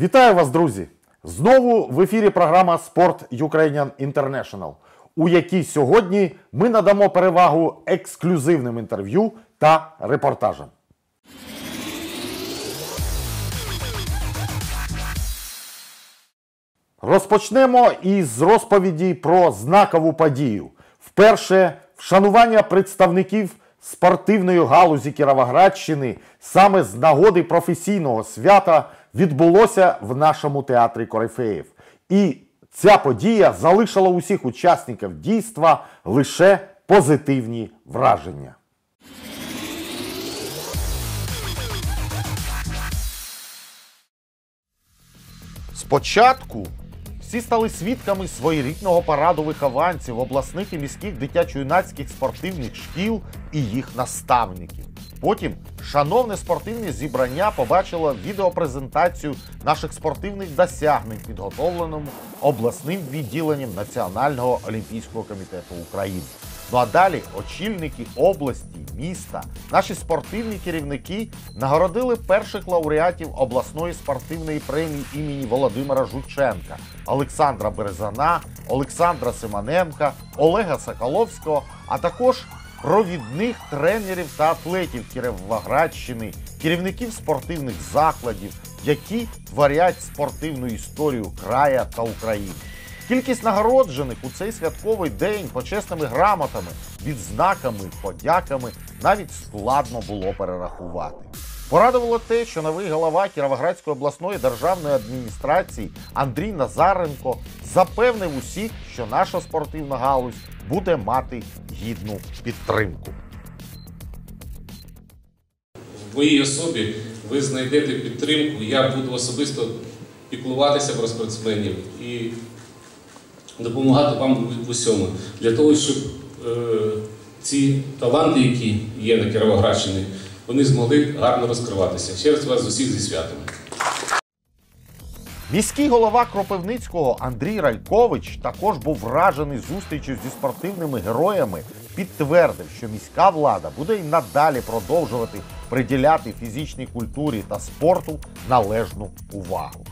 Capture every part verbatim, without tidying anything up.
Вітаю вас, друзі! Знову в ефірі програма «Sport Ukrainian International», у якій сьогодні ми надамо перевагу ексклюзивним інтерв'ю та репортажам. Розпочнемо із розповіді про знакову подію. Вперше, вшанування представників спортивної галузі Кіровоградщини саме з нагоди професійного свята відбулося в нашому театрі корифеїв. І ця подія залишила усіх учасників дійства лише позитивні враження. Спочатку всі стали свідками своєрідного параду вихованців обласних і міських дитячо-юнацьких спортивних шкіл і їх наставників. Потім шановне спортивне зібрання побачило відеопрезентацію наших спортивних досягнень, підготовленому обласним відділенням Національного олімпійського комітету України. Ну а далі очільники області, міста, наші спортивні керівники нагородили перших лауреатів обласної спортивної премії імені Володимира Жудченка, Олександра Березана, Олександра Симоненка, Олега Соколовського, а також провідних тренерів та атлетів Кіровоградщини, керівників спортивних закладів, які творять спортивну історію края та України. Кількість нагороджених у цей святковий день почесними грамотами, відзнаками, подяками навіть складно було перерахувати. Порадувало те, що новий голова Кіровоградської обласної державної адміністрації Андрій Назаренко запевнив усіх, що наша спортивна галузь буде мати гідну підтримку. В моїй особі ви знайдете підтримку, я буду особисто піклуватися про спортсменів і допомагати вам в усьому, для того, щоб е, ці таланти, які є на Кіровоградщині, вони змогли гарно розкриватися. Ще раз вас усіх зі святами. Міський голова Кропивницького Андрій Райкович також був вражений зустрічю зі спортивними героями, підтвердив, що міська влада буде і надалі продовжувати приділяти фізичній культурі та спорту належну увагу.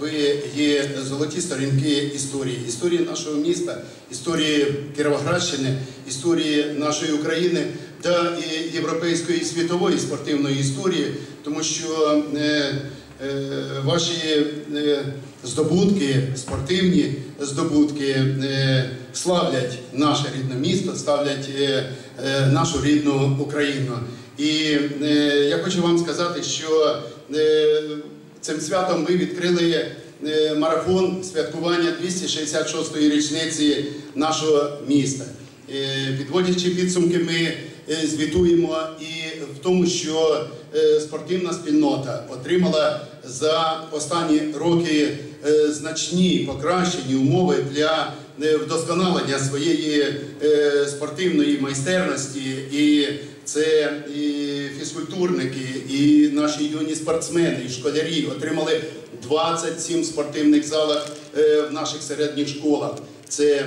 Ви є золоті сторінки історії, історії нашого міста, історії Кіровоградщини, історії нашої України та європейської і світової спортивної історії, тому що е, е, ваші е, здобутки, спортивні здобутки е, славлять наше рідне місто, славлять е, е, нашу рідну Україну. І е, я хочу вам сказати, що е, цим святом ми відкрили марафон святкування двісті шістдесят шостої річниці нашого міста. Підводячи підсумки, ми звітуємо і в тому, що спортивна спільнота отримала за останні роки значні покращені умови для вдосконалення своєї спортивної майстерності. І це і фізкультурники, і наші юні спортсмени, і школярі отримали двадцять сім спортивних залах в наших середніх школах. Це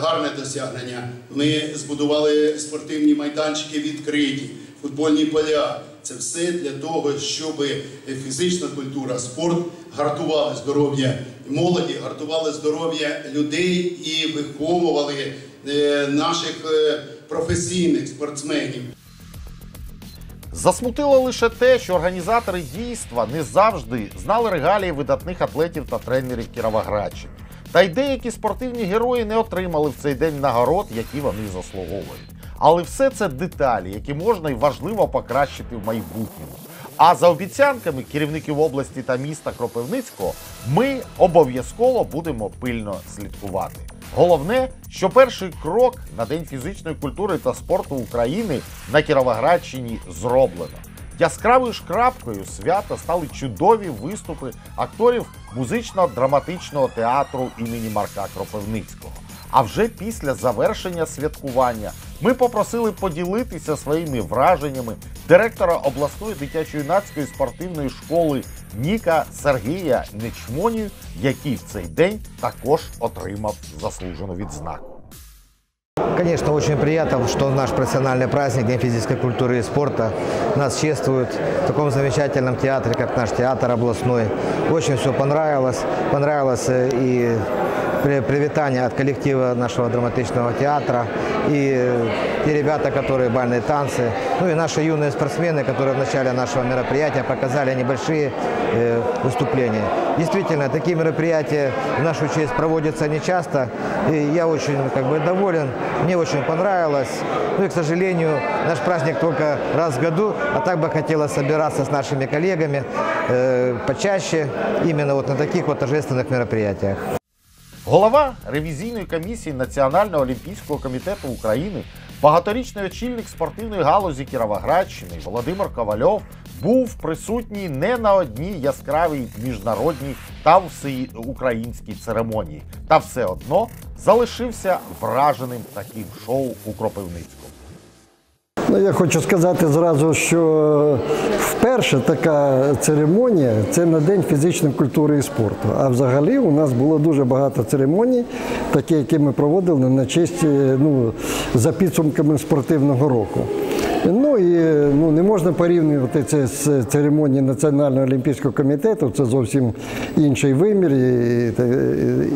гарне досягнення. Ми збудували спортивні майданчики відкриті, футбольні поля. Це все для того, щоб фізична культура, спорт гартували здоров'я молоді, гартували здоров'я людей і виховували наших професійних спортсменів. Засмутило лише те, що організатори дійства не завжди знали регалії видатних атлетів та тренерів Кіровоградщини. Та й деякі спортивні герої не отримали в цей день нагород, які вони заслуговують. Але все це деталі, які можна і важливо покращити в майбутньому. А за обіцянками керівників області та міста Кропивницького ми обов'язково будемо пильно слідкувати. Головне, що перший крок на День фізичної культури та спорту України на Кіровоградщині зроблено. Яскравою шкрапкою свята стали чудові виступи акторів музично-драматичного театру імені Марка Кропивницького. А вже після завершення святкування ми попросили поділитися своїми враженнями директора обласної дитячо-юнацької спортивної школи Ніка Сергія Нечмоні, який в цей день також отримав заслужену відзнаку. Конечно, очень приятно, что наш профессиональный праздник День физической культуры и спорта нас чествует в таком замечательном театре, как наш театр областной. Очень все понравилось. Понравилось и привітання від колективу нашого драматичного театру, і ті ребята, які бальні танці, ну і наші юні спортсмени, які в початку нашого мероприятия показали невеликі виступлення. Дійсно, такі мероприятия в нашу честь проводяться нечасто, і я дуже доволен, мені дуже понравилось. Ну и, к сожалению, наш праздник только раз в году, а так бы хотелось собираться с нашими коллегами почаще, именно вот на таких вот торжественных мероприятиях. Голова ревізійної комісії Національного олімпійського комітету України, багаторічний очільник спортивної галузі Кіровоградщини Володимир Ковальов був присутній не на одній яскравій міжнародній та всеукраїнській церемонії. Та все одно залишився враженим таким шоу у Кропивницькому. Я хочу сказати зразу, що вперше така церемонія – це на День фізичної культури і спорту. А взагалі у нас було дуже багато церемоній, такі, які ми проводили на честь, ну, за підсумками спортивного року. Ну і ну, не можна порівнювати це з церемонією Національного олімпійського комітету, це зовсім інший вимір, і,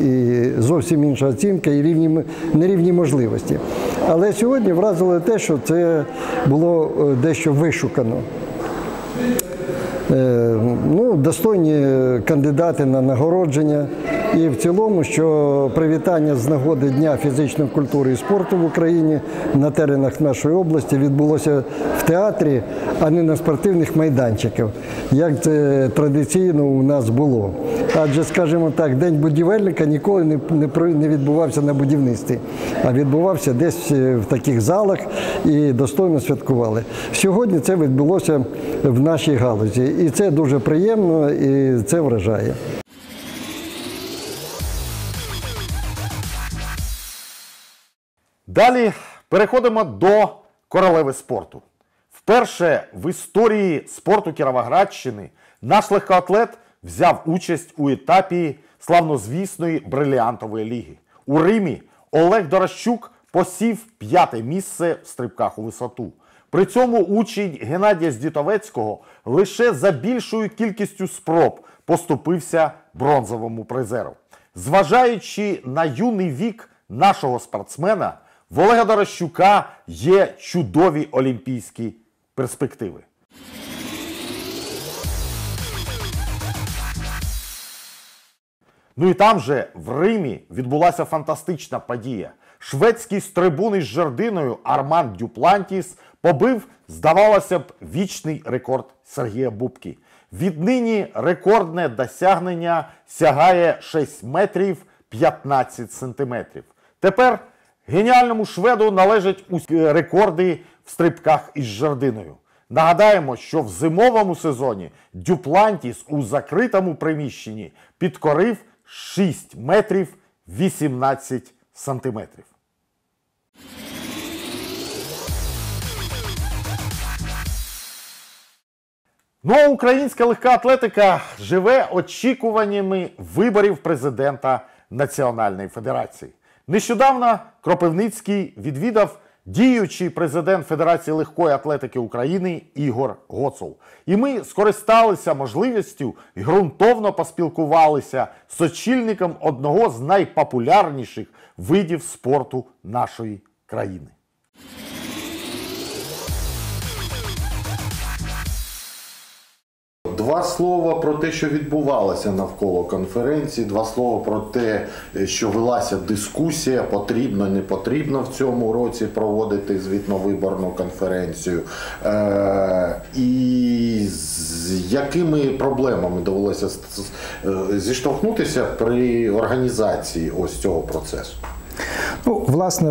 і зовсім інша оцінка, і рівні, нерівні можливості. Але сьогодні вразило те, що це було дещо вишукано. Ну, достойні кандидати на нагородження. І в цілому, що привітання з нагоди Дня фізичної культури і спорту в Україні на теренах нашої області відбулося в театрі, а не на спортивних майданчиках, як це традиційно у нас було. Адже, скажімо так, День будівельника ніколи не відбувався на будівництві, а відбувався десь в таких залах і достойно святкували. Сьогодні це відбулося в нашій галузі, і це дуже приємно, і це вражає. Далі переходимо до королеви спорту. Вперше в історії спорту Кіровоградщини наш легкоатлет взяв участь у етапі славнозвісної бриліантової ліги. У Римі Олег Дорощук посів п'яте місце в стрибках у висоту. При цьому учень Геннадія Здітовецького лише за більшою кількістю спроб поступився бронзовому призеру. Зважаючи на юний вік нашого спортсмена, в Олега Дорощука є чудові олімпійські перспективи. Ну і там же, в Римі, відбулася фантастична подія. Шведський стрибун із жердиною Арман Дюплантіс побив, здавалося б, вічний рекорд Сергія Бубки. Віднині рекордне досягнення сягає шість метрів п'ятнадцять сантиметрів. Тепер геніальному шведу належать рекорди в стрибках із жердиною. Нагадаємо, що в зимовому сезоні Дюплантіс у закритому приміщенні підкорив шість метрів вісімнадцять сантиметрів. Ну а українська легка атлетика живе очікуваннями виборів президента Національної федерації. Нещодавно Кропивницький відвідав діючий президент Федерації легкої атлетики України Ігор Гоцул. І ми скористалися можливістю і ґрунтовно поспілкувалися з очільником одного з найпопулярніших видів спорту нашої країни. Два слова про те, що відбувалося навколо конференції, два слова про те, що велася дискусія, потрібно, не потрібно в цьому році проводити звітно-виборну конференцію. Е і з якими проблемами довелося зіштовхнутися при організації ось цього процесу? Ну, власне,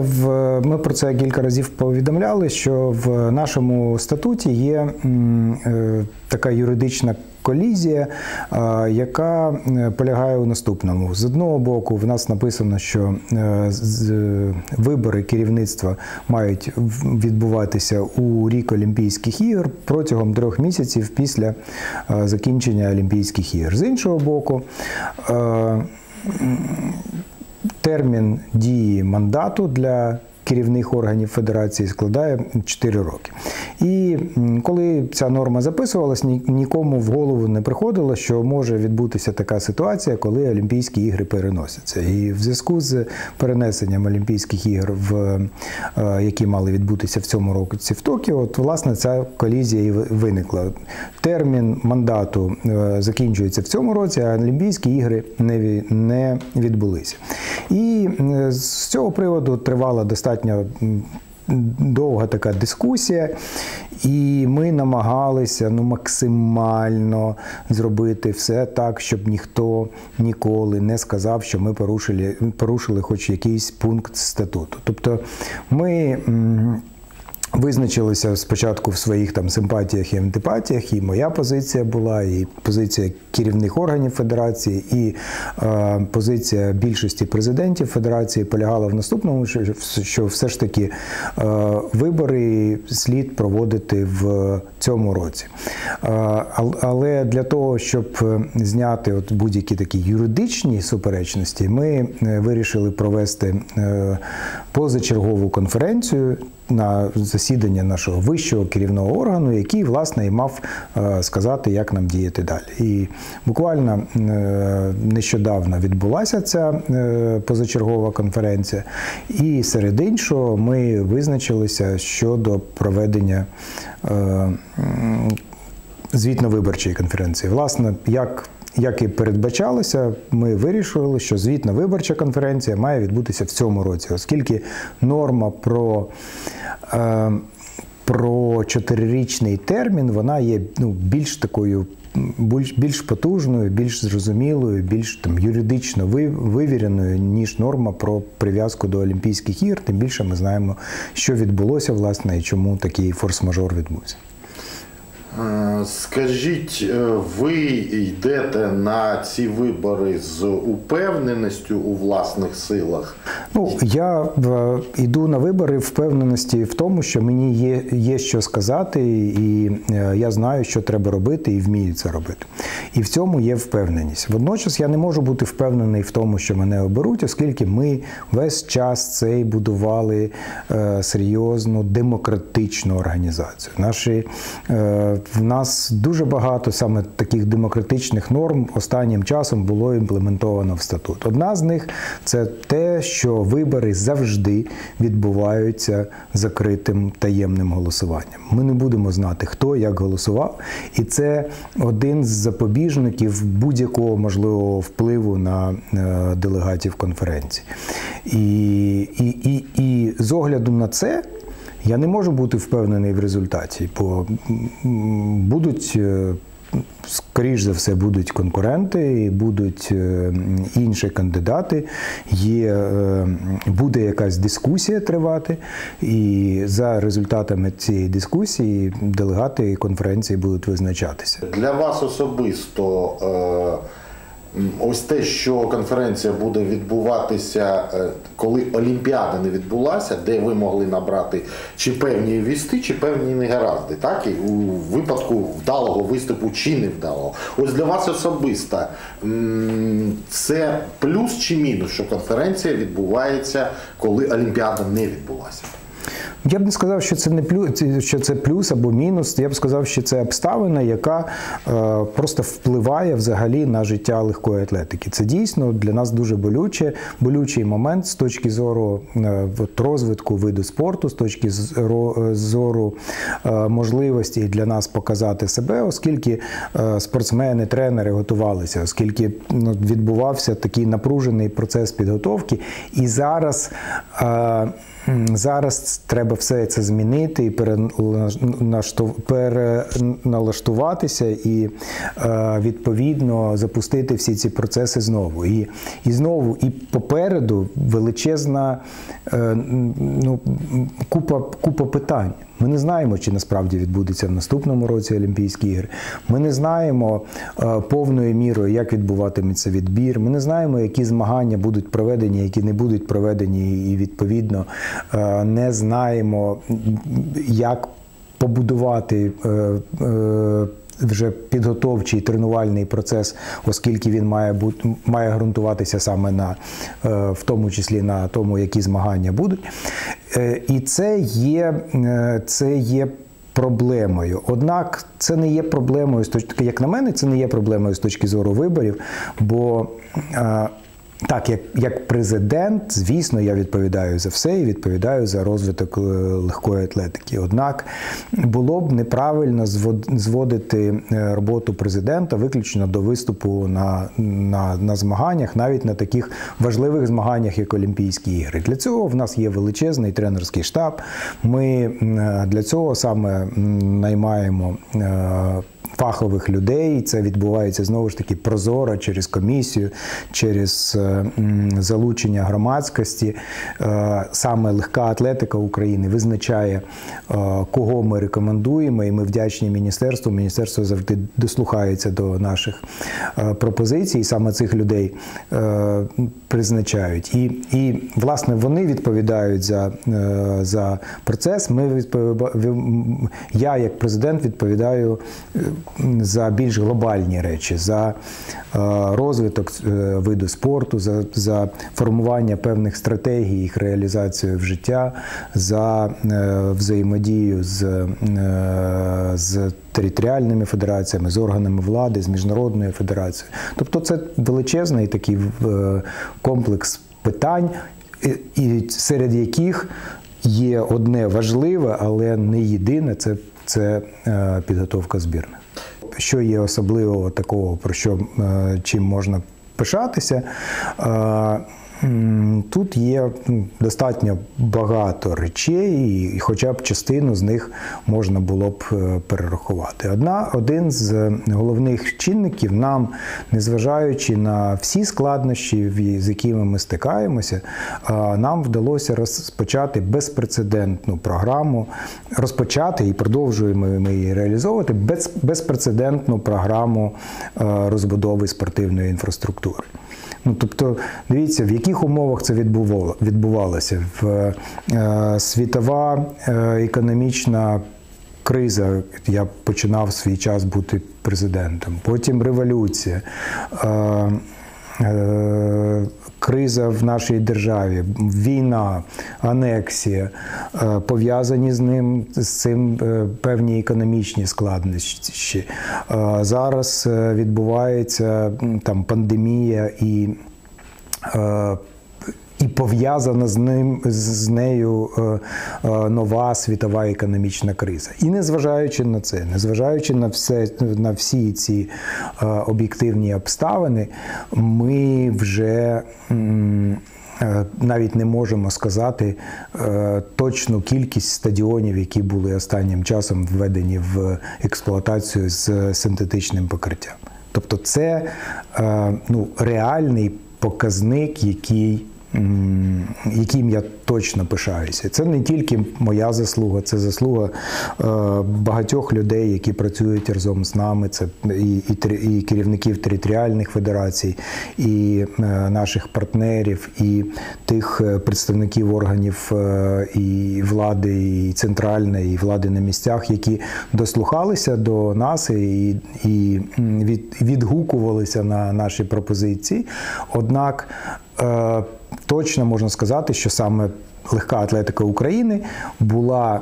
ми про це кілька разів повідомляли, що в нашому статуті є така юридична колізія, яка полягає у наступному. З одного боку, в нас написано, що вибори керівництва мають відбуватися у рік Олімпійських ігор протягом трьох місяців після закінчення Олімпійських ігор. З іншого боку, термін дії мандату для керівних органів федерації складає чотири роки. І коли ця норма записувалась, нікому в голову не приходило, що може відбутися така ситуація, коли Олімпійські ігри переносяться. І в зв'язку з перенесенням Олімпійських ігор, в, які мали відбутися в цьому році в Токіо, от, власне, ця колізія і виникла. Термін мандату закінчується в цьому році, а Олімпійські ігри не відбулися. І з цього приводу тривала достатньо довга така дискусія, і ми намагалися ну, максимально зробити все так, щоб ніхто ніколи не сказав, що ми порушили, порушили хоч якийсь пункт статуту. Тобто ми визначилися спочатку в своїх там симпатіях і антипатіях, і моя позиція була, і позиція керівних органів федерації, і е, позиція більшості президентів федерації полягала в наступному, що, що все ж таки е, вибори слід проводити в цьому році. Е, але для того, щоб зняти от будь-які такі юридичні суперечності, ми вирішили провести е, позачергову конференцію на засідання нашого вищого керівного органу, який, власне, і мав сказати, як нам діяти далі. І буквально нещодавно відбулася ця позачергова конференція, і серед іншого ми визначилися щодо проведення звітно-виборчої конференції. Власне, як Як і передбачалося, ми вирішили, що звітно-виборча конференція має відбутися в цьому році, оскільки норма про, е, про чотирирічний термін, вона є ну, більш такою, більш, більш потужною, більш зрозумілою, більш там, юридично вивіреною, ніж норма про прив'язку до Олімпійських ігор. Тим більше ми знаємо, що відбулося, власне, і чому такий форс-мажор відбувся. Скажіть, ви йдете на ці вибори з упевненістю у власних силах? Ну, я йду на вибори впевненості в тому, що мені є, є що сказати, і я знаю, що треба робити, і вмію це робити. І в цьому є впевненість. Водночас я не можу бути впевнений в тому, що мене оберуть, оскільки ми весь час цей будували е, серйозну демократичну організацію. Наші е, В нас дуже багато саме таких демократичних норм останнім часом було імплементовано в статут. Одна з них – це те, що вибори завжди відбуваються закритим таємним голосуванням. Ми не будемо знати, хто як голосував, і це один з запобіжників будь-якого можливого впливу на делегатів конференції. І, і, і, і з огляду на це, я не можу бути впевнений в результаті, бо будуть, скоріш за все, будуть конкуренти, будуть інші кандидати, є, буде якась дискусія тривати, і за результатами цієї дискусії делегати конференції будуть визначатися. Для вас особисто ось те, що конференція буде відбуватися, коли Олімпіада не відбулася, де ви могли набрати чи певні вісти, чи певні негаразди, так? І у випадку вдалого виступу чи невдалого. Ось для вас особисто це плюс чи мінус, що конференція відбувається, коли Олімпіада не відбулася? Я б не сказав, що це не плюс, що це плюс або мінус. Я б сказав, що це обставина, яка е, просто впливає взагалі на життя легкої атлетики. Це дійсно для нас дуже болюче, болючий момент з точки зору е, розвитку виду спорту, з точки зору е, можливості для нас показати себе, оскільки е, спортсмени, тренери готувалися, оскільки ну, відбувався такий напружений процес підготовки. І зараз е, Зараз треба все це змінити і переналаштуватися і, відповідно, запустити всі ці процеси знову. І, і знову, і попереду величезна ну, купа, купа питань. Ми не знаємо, чи насправді відбудеться в наступному році Олімпійські ігри. Ми не знаємо е, повною мірою, як відбуватиметься відбір. Ми не знаємо, які змагання будуть проведені, які не будуть проведені. І, відповідно, е, не знаємо, як побудувати е, е, вже підготовчий тренувальний процес, оскільки він має бути, має ґрунтуватися саме на, в тому числі на тому, які змагання будуть. І це є, це є проблемою. Однак це не є проблемою, як на мене, це не є проблемою з точки зору виборів, бо так, як, як президент, звісно, я відповідаю за все і відповідаю за розвиток легкої атлетики. Однак було б неправильно зводити роботу президента виключно до виступу на, на, на змаганнях, навіть на таких важливих змаганнях, як Олімпійські ігри. Для цього в нас є величезний тренерський штаб. Ми для цього саме наймаємо фахових людей, це відбувається, знову ж таки, прозоро, через комісію, через залучення громадськості. Саме легка атлетика України визначає, кого ми рекомендуємо, і ми вдячні міністерству. Міністерство завжди дослухається до наших пропозицій, і саме цих людей призначають. І, і власне, вони відповідають за, за процес. Ми відповідаємо, я, як президент, відповідаю за більш глобальні речі, за розвиток виду спорту, за, за формування певних стратегій, їх реалізацію в життя, за взаємодію з, з територіальними федераціями, з органами влади, з міжнародною федерацією. Тобто це величезний такий комплекс питань, і серед яких є одне важливе, але не єдине – це Це підготовка збірних. Що є особливого такого, про що, чим можна пишатися? Тут є достатньо багато речей, і хоча б частину з них можна було б перерахувати. Одна, один з головних чинників нам, незважаючи на всі складнощі, з якими ми стикаємося, нам вдалося розпочати безпрецедентну програму, розпочати і продовжуємо ми її реалізовувати, без, безпрецедентну програму розбудови спортивної інфраструктури. Ну, тобто, дивіться, в яких умовах це відбувало, відбувалося. В, е, світова економічна криза, я починав свій час бути президентом, потім революція, е, е, криза в нашій державі, війна, анексія, е, пов'язані з ним, з цим е, певні економічні складнощі. Е, зараз е, відбувається там пандемія і е, І пов'язана з ним з нею нова світова економічна криза. І незважаючи на це, незважаючи на все, на всі ці об'єктивні обставини, ми вже навіть не можемо сказати точну кількість стадіонів, які були останнім часом введені в експлуатацію з синтетичним покриттям. Тобто, це ну, реальний показник, який яким я точно пишаюся. Це не тільки моя заслуга, це заслуга багатьох людей, які працюють разом з нами, це і, і, і керівників територіальних федерацій, і наших партнерів, і тих представників органів і влади, і центральної, і влади на місцях, які дослухалися до нас і, і від, відгукувалися на наші пропозиції. Однак точно можна сказати, що саме легка атлетика України була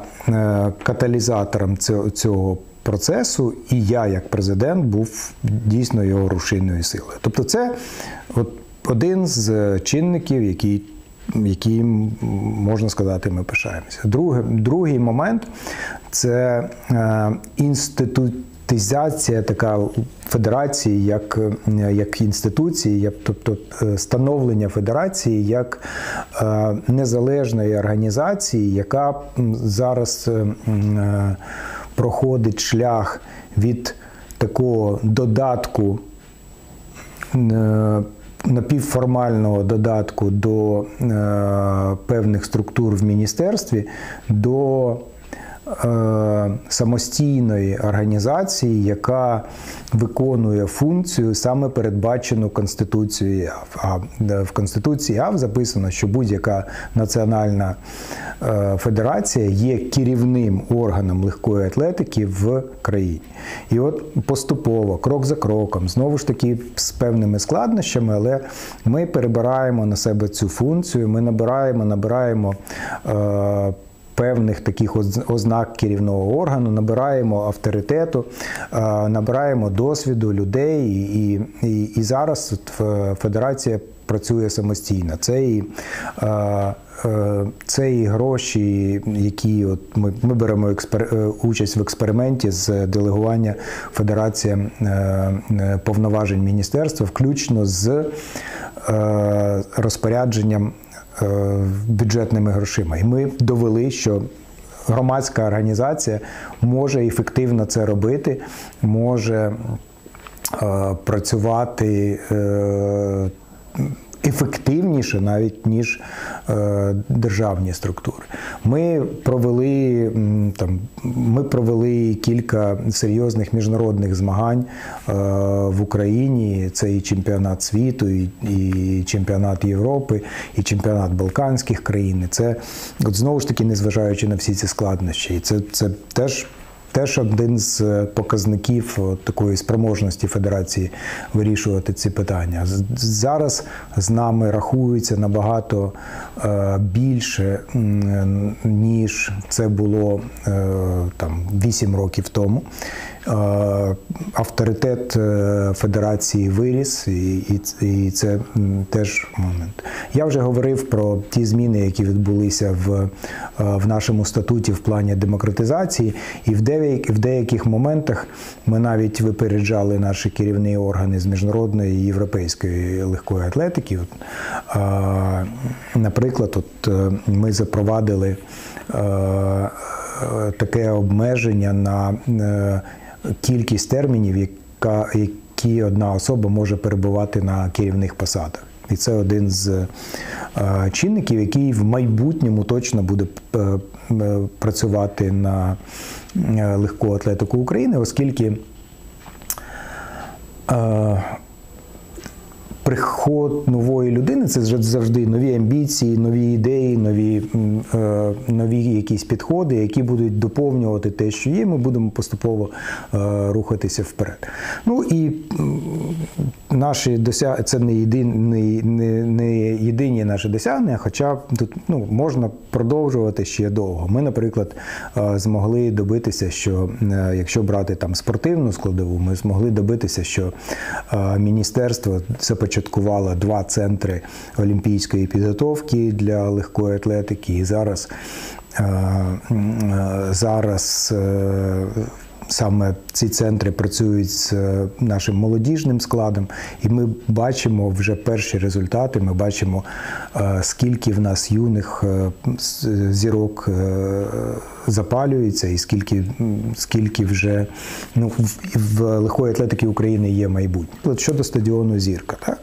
каталізатором цього процесу, і я, як президент, був дійсно його рушійною силою. Тобто це один з чинників, який, яким, можна сказати, ми пишаємося. Другий, другий момент – це інститут, така федерації як, як інституції, як, тобто становлення федерації як е, незалежної організації, яка зараз е, проходить шлях від такого додатку, е, напівформального додатку до е, певних структур в міністерстві, до самостійної організації, яка виконує функцію саме передбачену Конституцією. А в Конституції АФ записано, що будь-яка національна федерація є керівним органом легкої атлетики в країні. І от поступово, крок за кроком, знову ж таки з певними складнощами, але ми перебираємо на себе цю функцію, ми набираємо, набираємо е певних таких ознак керівного органу, набираємо авторитету, набираємо досвіду людей, і, і, і зараз федерація працює самостійно. Це і, це і гроші, які от ми, ми беремо експер, участь в експерименті з делегування федерації повноважень міністерства, включно з розпорядженням бюджетними грошима. І ми довели, що громадська організація може ефективно це робити, може е, працювати е, ефективніше навіть, ніж е, державні структури. Ми провели, там, ми провели кілька серйозних міжнародних змагань е, в Україні. Це і чемпіонат світу, і, і чемпіонат Європи, і чемпіонат Балканських країн. Це, от знову ж таки, незважаючи на всі ці складнощі. Це, це теж... Теж один з показників такої спроможності федерації вирішувати ці питання. Зараз з нами рахується набагато більше, ніж це було там, вісім років тому. Авторитет федерації виріс, і, і це теж момент. Я вже говорив про ті зміни, які відбулися в, в нашому статуті в плані демократизації, і в деяких, в деяких моментах ми навіть випереджали наші керівні органи з міжнародної і європейської легкої атлетики. Наприклад, от ми запровадили таке обмеження на кількість термінів, яка, які одна особа може перебувати на керівних посадах. І це один з е, чинників, який в майбутньому точно буде е, працювати на е, легку атлетику України, оскільки е, приход нової людини – це завжди нові амбіції, нові ідеї, нові, е, нові якісь підходи, які будуть доповнювати те, що є, ми будемо поступово е, рухатися вперед. Ну і наші досягнення, це не єдині, не, не єдині наші досягнення, хоча тут ну, можна продовжувати ще довго. Ми, наприклад, е, змогли добитися, що е, якщо брати там спортивну складову, ми змогли добитися, що е, міністерство започаткувало два центри олімпійської підготовки для легкої атлетики, і зараз, зараз саме ці центри працюють з нашим молодіжним складом, і ми бачимо вже перші результати, ми бачимо, скільки в нас юних зірок запалюється, і скільки, скільки вже ну, в, в легкої атлетики України є майбутнє. Щодо стадіону «Зірка». Так?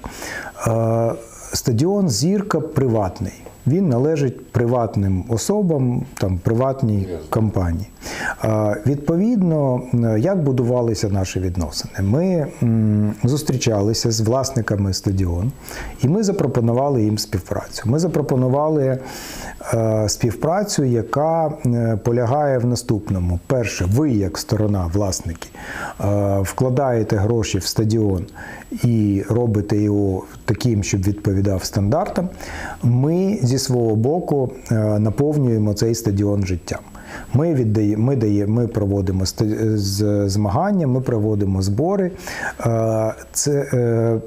Стадіон «Зірка» приватний. Він належить приватним особам, там, приватній компанії. Відповідно, як будувалися наші відносини? Ми зустрічалися з власниками стадіону, і ми запропонували їм співпрацю. Ми запропонували співпрацю, яка полягає в наступному. Перше, ви, як сторона, власники, вкладаєте гроші в стадіон і робите його таким, щоб відповідав стандартам. Ми зі свого боку наповнюємо цей стадіон життям. Ми віддаємо, ми даємо, ми проводимо змагання, ми проводимо збори, це,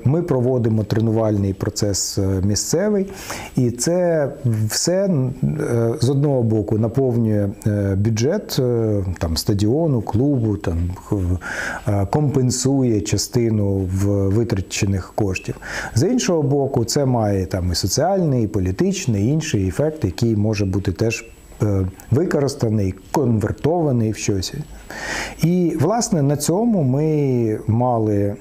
ми проводимо тренувальний процес місцевий, і це все з одного боку наповнює бюджет там, стадіону, клубу, там, компенсує частину витрачених коштів. З іншого боку, це має там, і соціальний, і політичний, і інший ефект, який може бути теж використаний, конвертований в щось. І, власне, на цьому ми мали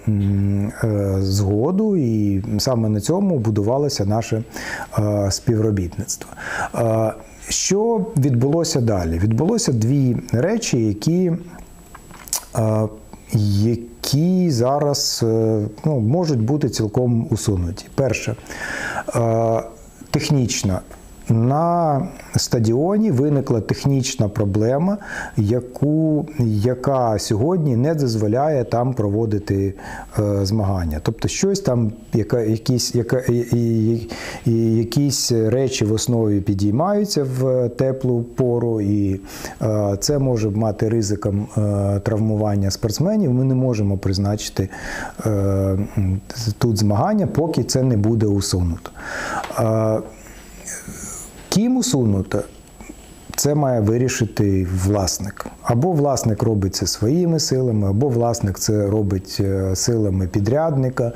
згоду, і саме на цьому будувалося наше співробітництво. Що відбулося далі? Відбулося дві речі, які, які зараз ну, можуть бути цілком усунуті. Перше, технічна. На стадіоні виникла технічна проблема, яку, яка сьогодні не дозволяє там проводити е, змагання. Тобто щось там, яка, якісь, яка, і, і, і, якісь речі в основі підіймаються в теплу пору, і е, це може мати ризиком е, травмування спортсменів. Ми не можемо призначити е, тут змагання, поки це не буде усунуто. Е, Ким усунуто, це має вирішити власник. Або власник робить це своїми силами, або власник це робить силами підрядника,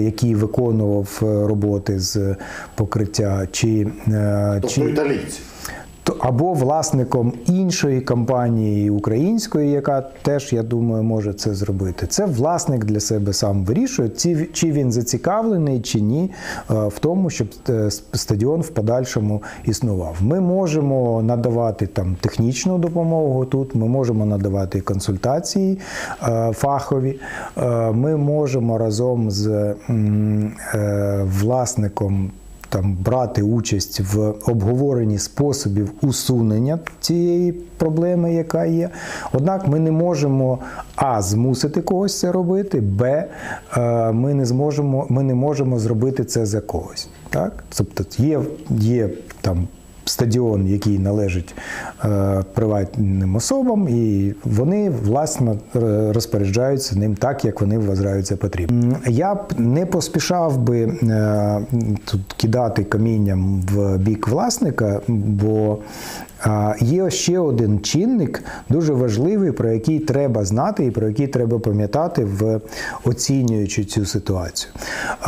який виконував роботи з покриття, чи, тобто чи... італійці. Або власником іншої компанії української, яка теж, я думаю, може це зробити. Це власник для себе сам вирішує, чи він зацікавлений, чи ні, в тому, щоб стадіон в подальшому існував. Ми можемо надавати там технічну допомогу тут, ми можемо надавати консультації фахові, ми можемо разом з власником там брати участь в обговоренні способів усунення цієї проблеми, яка є. Однак ми не можемо, а, змусити когось це робити, б, ми не зможемо, ми не можемо зробити це за когось. Так? Тобто є, є там стадіон, який належить е, приватним особам, і вони, власне, розпоряджаються ним так, як вони вважають це потрібно. Я б не поспішав би е, тут кидати камінням в бік власника, бо е, є ще один чинник, дуже важливий, про який треба знати і про який треба пам'ятати, в оцінюючи цю ситуацію.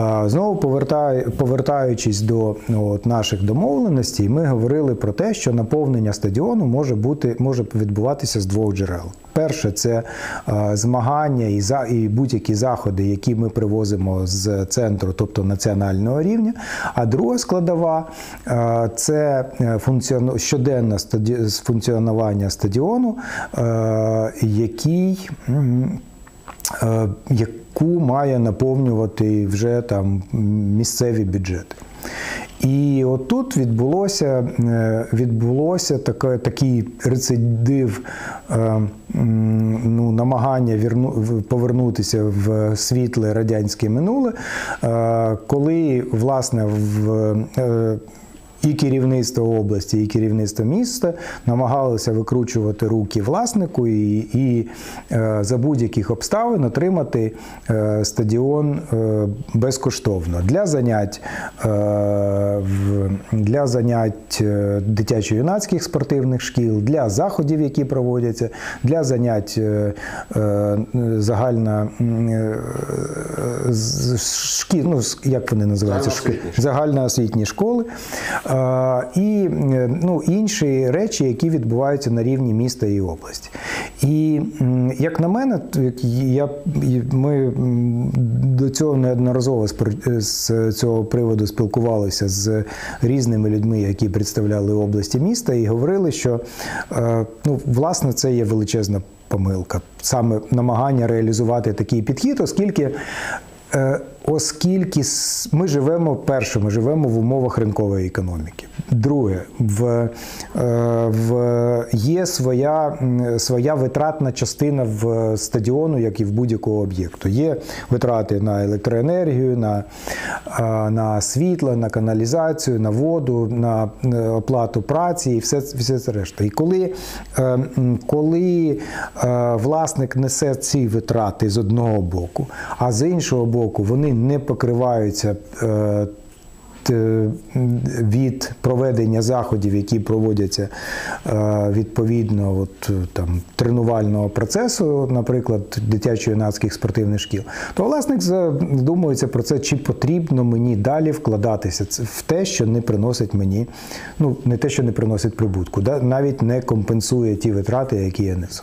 Е, знову повертаю, повертаючись до от, наших домовленостей, ми говоримо говорили про те, що наповнення стадіону може бути, може відбуватися з двох джерел. Перше, це е, змагання і, за, і будь-які заходи, які ми привозимо з центру, тобто національного рівня. А друга складова е, – це функціону, щоденне стаді, функціонування стадіону, е, який… Е, яку має наповнювати вже там місцеві бюджети. І отут відбулося, відбулося таке, такий рецидив ну, намагання вірну, повернутися в світле радянське минуле, коли, власне, в і керівництво області, і керівництво міста намагалися викручувати руки власнику і, і е, за будь-яких обставин отримати е, стадіон е, безкоштовно для занять, е, в, для занять дитячо-юнацьких спортивних шкіл, для заходів, які проводяться, для занять е, е, загальна е, шкіл, ну, як вони називаються? Загальноосвітні школи. І ну, інші речі, які відбуваються на рівні міста і області. І, як на мене, я, ми до цього неодноразово з цього приводу спілкувалися з різними людьми, які представляли області, міста, і говорили, що ну, власне це є величезна помилка. Саме намагання реалізувати такий підхід, оскільки Оскільки ми живемо, перше, ми живемо в умовах ринкової економіки. Друге, в, в, є своя, своя витратна частина в стадіону, як і в будь-якого об'єкту. Є витрати на електроенергію, на, на світло, на каналізацію, на воду, на оплату праці і все, все це решта. І коли, коли власник несе ці витрати з одного боку, а з іншого боку вони не покриваються е, т, від проведення заходів, які проводяться е, відповідно от, там, тренувального процесу, наприклад, дитячо-юнацьких спортивних шкіл, то власник задумується про це, чи потрібно мені далі вкладатися в те, що не приносить мені, ну, не те, що не приносить прибутку, да? Навіть не компенсує ті витрати, які я несу.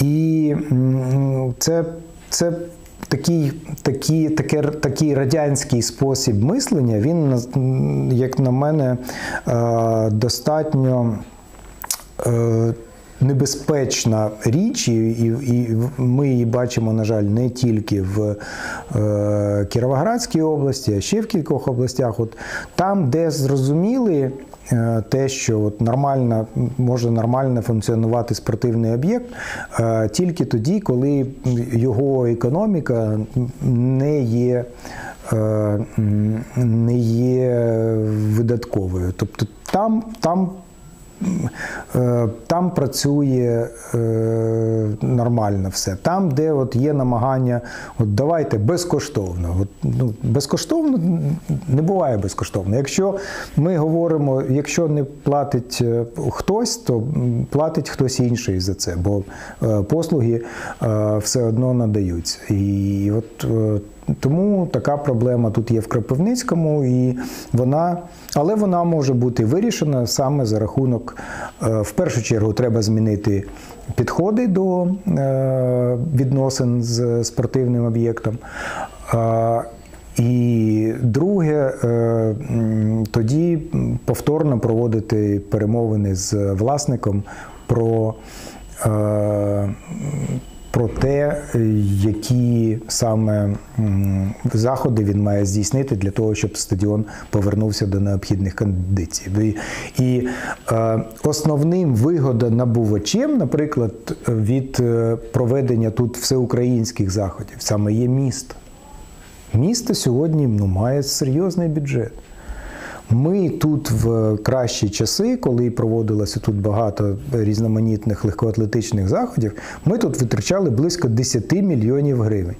І це, це Такий, такий, такий, такий радянський спосіб мислення, він, як на мене, достатньо небезпечна річ, і, і ми її бачимо, на жаль, не тільки в Кіровоградській області, а ще в кількох областях. От там, де зрозуміли те, що от нормально, може нормально функціонувати спортивний об'єкт тільки тоді, коли його економіка не є, не є видатковою. Тобто там, там, там працює нормально все. Там, де от є намагання, от давайте безкоштовно. От, ну, безкоштовно не буває безкоштовно. Якщо ми говоримо, якщо не платить хтось, то платить хтось інший за це, бо послуги все одно надаються. І от тому така проблема тут є в Кропивницькому, і вона, але вона може бути вирішена саме за рахунок, в першу чергу, треба змінити підходи до відносин з спортивним об'єктом. І друге, тоді повторно проводити перемовини з власником про про те, які саме заходи він має здійснити для того, щоб стадіон повернувся до необхідних кондицій. І основним вигодонабувачем, наприклад, від проведення тут всеукраїнських заходів, саме є місто. Місто сьогодні, ну, має серйозний бюджет. Ми тут в кращі часи, коли проводилося тут багато різноманітних легкоатлетичних заходів, ми тут витрачали близько десять мільйонів гривень.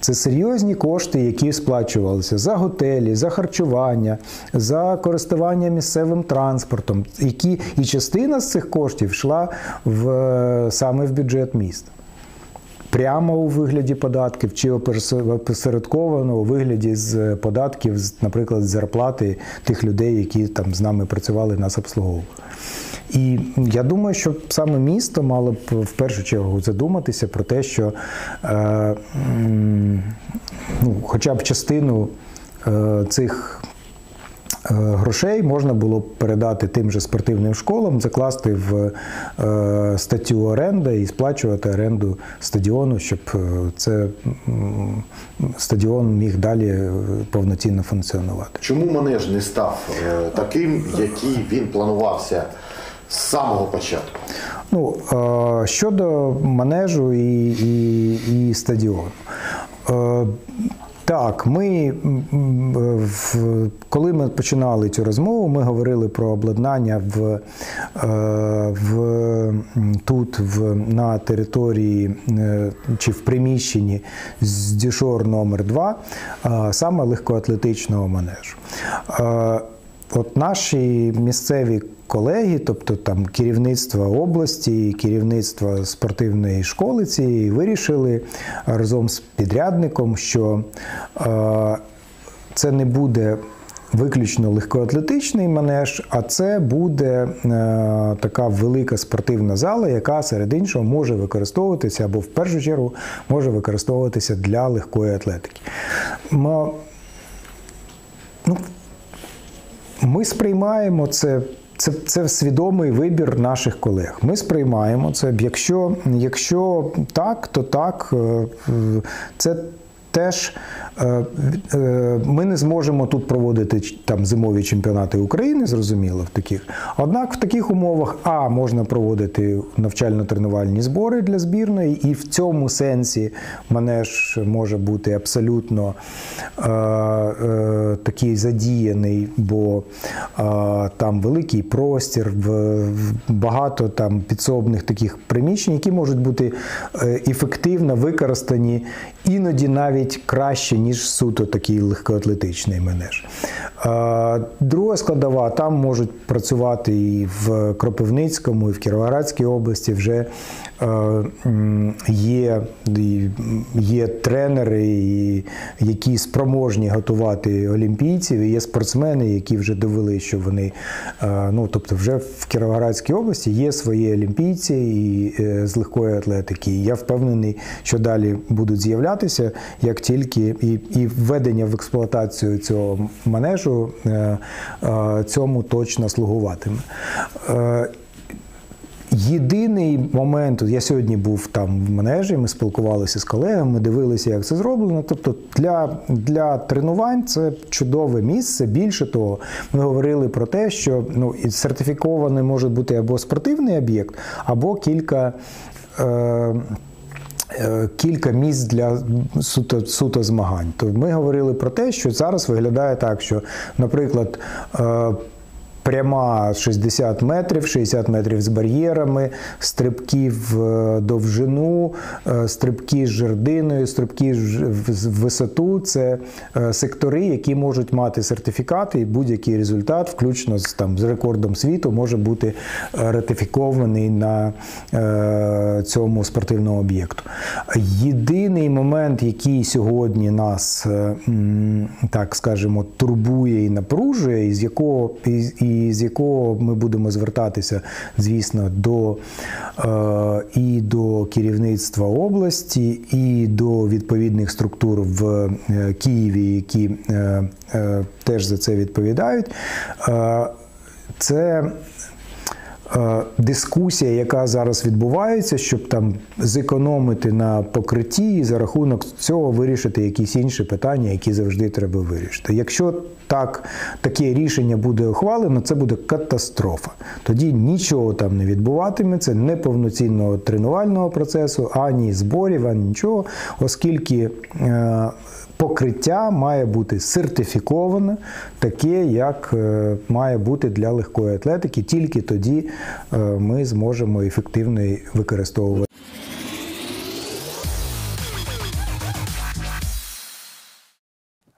Це серйозні кошти, які сплачувалися за готелі, за харчування, за користування місцевим транспортом, які, і частина з цих коштів йшла в, саме в бюджет міста. Прямо у вигляді податків чи опосередковано у вигляді з податків, наприклад, зарплати тих людей, які там з нами працювали, нас обслуговували. І я думаю, що саме місто мало б в першу чергу задуматися про те, що е, ну, хоча б частину е, цих грошей можна було б передати тим же спортивним школам, закласти в статтю оренди і сплачувати оренду стадіону, щоб це стадіон міг далі повноцінно функціонувати. Чому манеж не став таким, який він планувався з самого початку? Ну, щодо манежу і, і, і стадіону. Так, ми, коли ми починали цю розмову, ми говорили про обладнання в, в, тут в, на території чи в приміщенні з Дюшор номер два, саме легкоатлетичного манежу. От наші місцеві колеги, тобто там керівництво області, керівництво спортивної школи цієї, вирішили разом з підрядником, що е, це не буде виключно легкоатлетичний манеж, а це буде е, така велика спортивна зала, яка серед іншого може використовуватися або в першу чергу може використовуватися для легкої атлетики. Ми, ну, ми сприймаємо це. Це, це свідомий вибір наших колег. Ми сприймаємо це. Якщо, якщо так, то так. Це теж ми не зможемо тут проводити там зимові чемпіонати України, зрозуміло, в таких. Однак в таких умовах а можна проводити навчально-тренувальні збори для збірної, і в цьому сенсі манеж може бути абсолютно е, е, такий задіяний, бо е, там великий простір, в, в багато там підсобних таких приміщень, які можуть бути ефективно використані іноді навіть краще, ніж суто такий легкоатлетичний манеж. Друга складова, там можуть працювати і в Кропивницькому, і в Кіровоградській області вже є, є тренери, які спроможні готувати олімпійців, і є спортсмени, які вже довели, що вони, ну, тобто вже в Кіровоградській області є свої олімпійці і з легкої атлетики. І я впевнений, що далі будуть з'являтися, як тільки і, і введення в експлуатацію цього манежу цьому точно слугуватиме. Єдиний момент, я сьогодні був там в манежі, ми спілкувалися з колегами, дивилися, як це зроблено. Тобто для, для тренувань це чудове місце. Більше того, ми говорили про те, що, ну, сертифікований може бути або спортивний об'єкт, або кілька... Е кілька місць для суто, суто змагань. То ми говорили про те, що зараз виглядає так, що, наприклад, пряма шістдесят метрів, шістдесят метрів з бар'єрами, стрибки в довжину, стрибки з жердиною, стрибки в висоту. Це сектори, які можуть мати сертифікати, і будь-який результат, включно з, там, з рекордом світу, може бути ратифікований на цьому спортивному об'єкту. Єдиний момент, який сьогодні нас, так скажемо, турбує і напружує, і з якого і І з якого ми будемо звертатися, звісно, до, е, і до керівництва області, і до відповідних структур в е, Києві, які е, е, теж за це відповідають. Е, це е, дискусія, яка зараз відбувається, щоб там зекономити на покритті і за рахунок цього вирішити якісь інші питання, які завжди треба вирішити. Якщо так, таке рішення буде ухвалено, це буде катастрофа. Тоді нічого там не відбуватиметься, не повноцінного тренувального процесу, ані зборів, ані нічого, оскільки е, покриття має бути сертифіковане, таке, як е, має бути для легкої атлетики. Тільки тоді е, ми зможемо ефективно використовувати.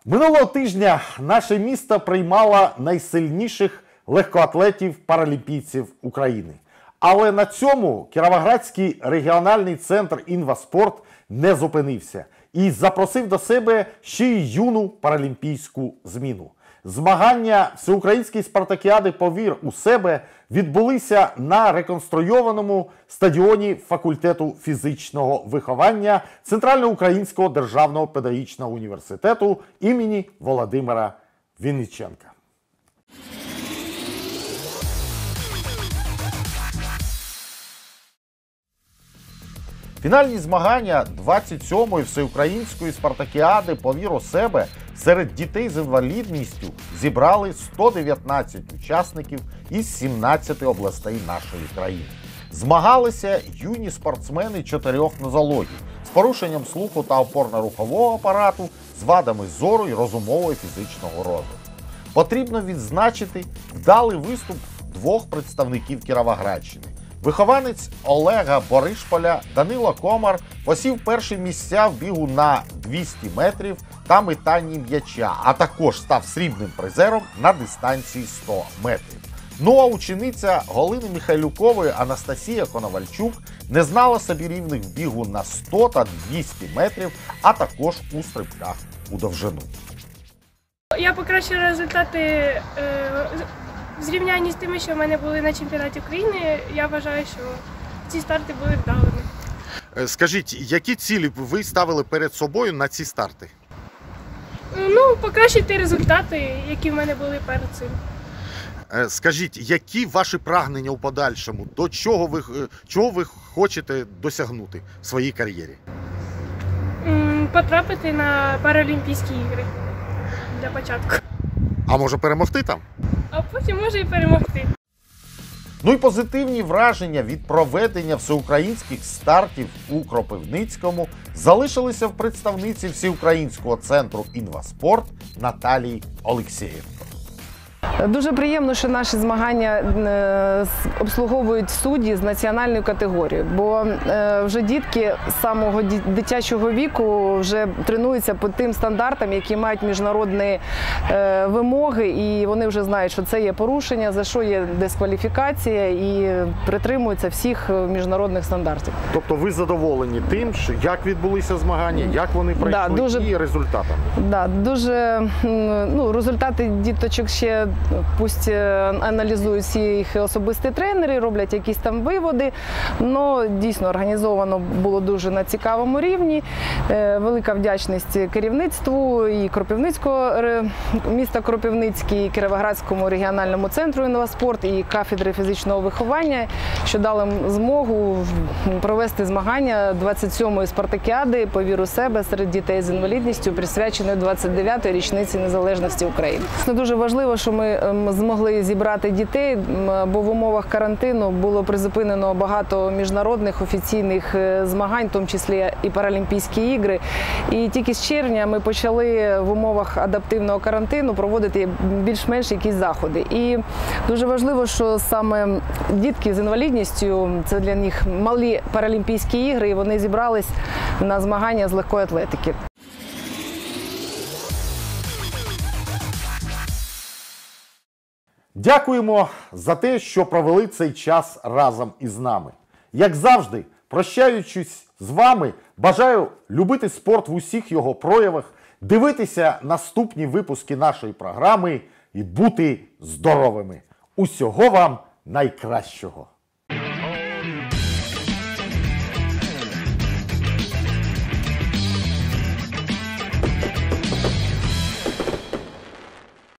Минулого тижня наше місто приймало найсильніших легкоатлетів-паралімпійців України. Але на цьому Кіровоградський регіональний центр Інваспорт не зупинився і запросив до себе ще й юну паралімпійську зміну. Змагання всеукраїнської спартакіади «Повір у себе» відбулися на реконструйованому стадіоні факультету фізичного виховання Центральноукраїнського державного педагогічного університету імені Володимира Вінниченка. Фінальні змагання двадцять сьомої всеукраїнської спартакіади «Повір у себе» серед дітей з інвалідністю зібрали сто дев'ятнадцять учасників із сімнадцяти областей нашої країни. Змагалися юні спортсмени чотирьох нозологів з порушенням слуху та опорно-рухового апарату, з вадами зору і розумового і фізичного розвитку. Потрібно відзначити вдалий виступ двох представників Кіровоградщини. Вихованець Олега Боришполя Данило Комар посів перші місця в бігу на двісті метрів та метанні м'яча, а також став срібним призером на дистанції сто метрів. Ну а учениця Галини Міхайлюкової Анастасія Коновальчук не знала собі рівних в бігу на сто та двісті метрів, а також у стрибках у довжину. Я покращила результати е в зрівнянні з тими, що в мене були на чемпіонаті України, я вважаю, що ці старти були вдалими. Скажіть, які цілі ви ставили перед собою на ці старти? Ну, покращити результати, які в мене були перед цим. Скажіть, які ваші прагнення у подальшому? До чого ви, чого ви хочете досягнути в своїй кар'єрі? Потрапити на Паралімпійські ігри для початку. А може перемогти там? А потім може і перемогти. Ну і позитивні враження від проведення всеукраїнських стартів у Кропивницькому залишилися в представниці всеукраїнського центру Інваспорт Наталії Олексєєвої. Дуже приємно, що наші змагання обслуговують судді з національної категорії, бо вже дітки з самого дитячого віку вже тренуються по тим стандартам, які мають міжнародні вимоги, і вони вже знають, що це є порушення, за що є дискваліфікація, і притримуються всіх міжнародних стандартів. Тобто ви задоволені тим, як відбулися змагання, як вони пройшли, да, дуже, і результатами? Да, дуже, ну, результати діточок ще пусть аналізують всі їх особисті тренери, роблять якісь там виводи, але дійсно організовано було дуже на цікавому рівні. Велика вдячність керівництву і Кропивницького, міста Кропивницький, і Кіровоградському регіональному центру Інваспорт, і кафедри фізичного виховання, що дали змогу провести змагання двадцять сьомої спартакіади «Повір у себе» серед дітей з інвалідністю, присвяченої двадцять дев'ятій річниці незалежності України. Це дуже важливо, що ми змогли зібрати дітей, бо в умовах карантину було призупинено багато міжнародних офіційних змагань, в тому числі і Паралімпійські ігри. І тільки з червня ми почали в умовах адаптивного карантину проводити більш-менш якісь заходи. І дуже важливо, що саме дітки з інвалідністю, це для них малі Паралімпійські ігри, і вони зібрались на змагання з легкої атлетики. Дякуємо за те, що провели цей час разом із нами. Як завжди, прощаючись з вами, бажаю любити спорт в усіх його проявах, дивитися наступні випуски нашої програми і бути здоровими. Усього вам найкращого!